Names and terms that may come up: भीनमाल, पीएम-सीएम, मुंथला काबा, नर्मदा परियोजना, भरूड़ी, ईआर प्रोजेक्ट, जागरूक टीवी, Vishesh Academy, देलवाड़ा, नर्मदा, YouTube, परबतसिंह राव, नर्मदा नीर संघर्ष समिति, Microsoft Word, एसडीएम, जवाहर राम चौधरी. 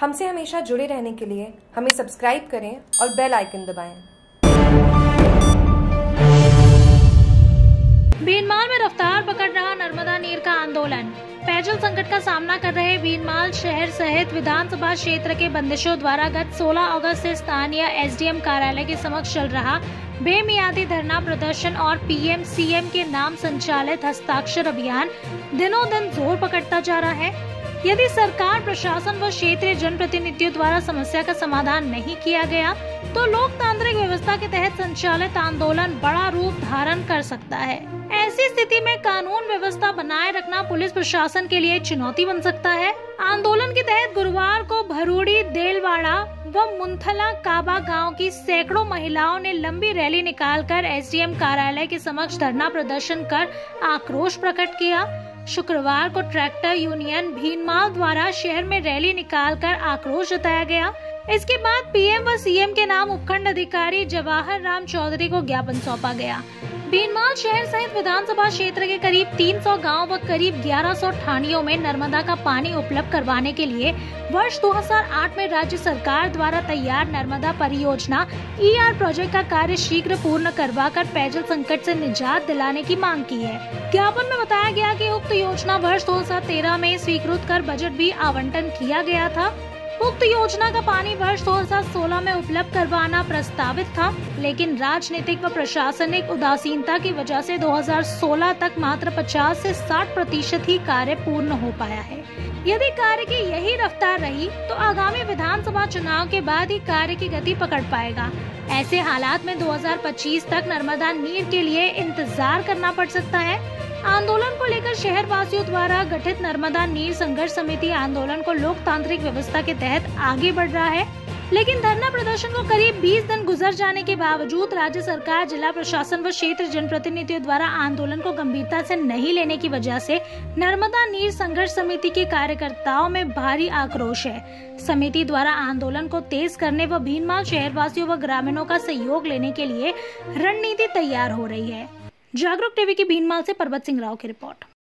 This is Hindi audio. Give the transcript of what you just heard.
हमसे हमेशा जुड़े रहने के लिए हमें सब्सक्राइब करें और बेल आइकन दबाएं। भीनमाल में रफ्तार पकड़ रहा नर्मदा नीर का आंदोलन। पेयजल संकट का सामना कर रहे भीनमाल शहर सहित विधानसभा क्षेत्र के बंदिशों द्वारा गत 16 अगस्त से स्थानीय एसडीएम कार्यालय के समक्ष चल रहा बेमियादी धरना प्रदर्शन और पीएम-सीएम के नाम संचालित हस्ताक्षर अभियान दिनों दिन जोर पकड़ता जा रहा है। यदि सरकार, प्रशासन व क्षेत्रीय जनप्रतिनिधियों द्वारा समस्या का समाधान नहीं किया गया तो लोकतांत्रिक व्यवस्था के तहत संचालित आंदोलन बड़ा रूप धारण कर सकता है। ऐसी स्थिति में कानून व्यवस्था बनाए रखना पुलिस प्रशासन के लिए चुनौती बन सकता है। आंदोलन के तहत गुरुवार को भरूड़ी, देलवाड़ा व मुंथला काबा गांव की सैकड़ों महिलाओं ने लंबी रैली निकालकर एसडीएम कार्यालय के समक्ष धरना प्रदर्शन कर आक्रोश प्रकट किया। शुक्रवार को ट्रैक्टर यूनियन भीनमाल द्वारा शहर में रैली निकालकर आक्रोश जताया गया। इसके बाद पीएम व सीएम के नाम उपखंड अधिकारी जवाहर राम चौधरी को ज्ञापन सौंपा गया। भीनमाल शहर सहित विधानसभा क्षेत्र के करीब 300 गाँव व करीब 1100 ठाणियों में नर्मदा का पानी उपलब्ध करवाने के लिए वर्ष 2008 में राज्य सरकार द्वारा तैयार नर्मदा परियोजना ईआर प्रोजेक्ट का कार्य शीघ्र पूर्ण करवाकर पेयजल संकट से निजात दिलाने की मांग की है। ज्ञापन में बताया गया कि उक्त योजना वर्ष 2013 में स्वीकृत कर बजट भी आवंटन किया गया था। उक्त योजना का पानी वर्ष 2016 में उपलब्ध करवाना प्रस्तावित था, लेकिन राजनीतिक व प्रशासनिक उदासीनता की वजह से 2016 तक मात्र 50 से 60% ही कार्य पूर्ण हो पाया है। यदि कार्य की यही रफ्तार रही तो आगामी विधानसभा चुनाव के बाद ही कार्य की गति पकड़ पाएगा। ऐसे हालात में 2025 तक नर्मदा नीर के लिए इंतजार करना पड़ सकता है। आंदोलन को लेकर शहर वासियों द्वारा गठित नर्मदा नीर संघर्ष समिति आंदोलन को लोकतांत्रिक व्यवस्था के तहत आगे बढ़ रहा है, लेकिन धरना प्रदर्शन को करीब 20 दिन गुजर जाने के बावजूद राज्य सरकार, जिला प्रशासन व क्षेत्र जनप्रतिनिधियों द्वारा आंदोलन को गंभीरता से नहीं लेने की वजह से नर्मदा नीर संघर्ष समिति के कार्यकर्ताओं में भारी आक्रोश है। समिति द्वारा आंदोलन को तेज करने व भीनमाल शहरवासियों व ग्रामीणों का सहयोग लेने के लिए रणनीति तैयार हो रही है। जागरूक टीवी की भीनमाल से परबतसिंह राव की रिपोर्ट।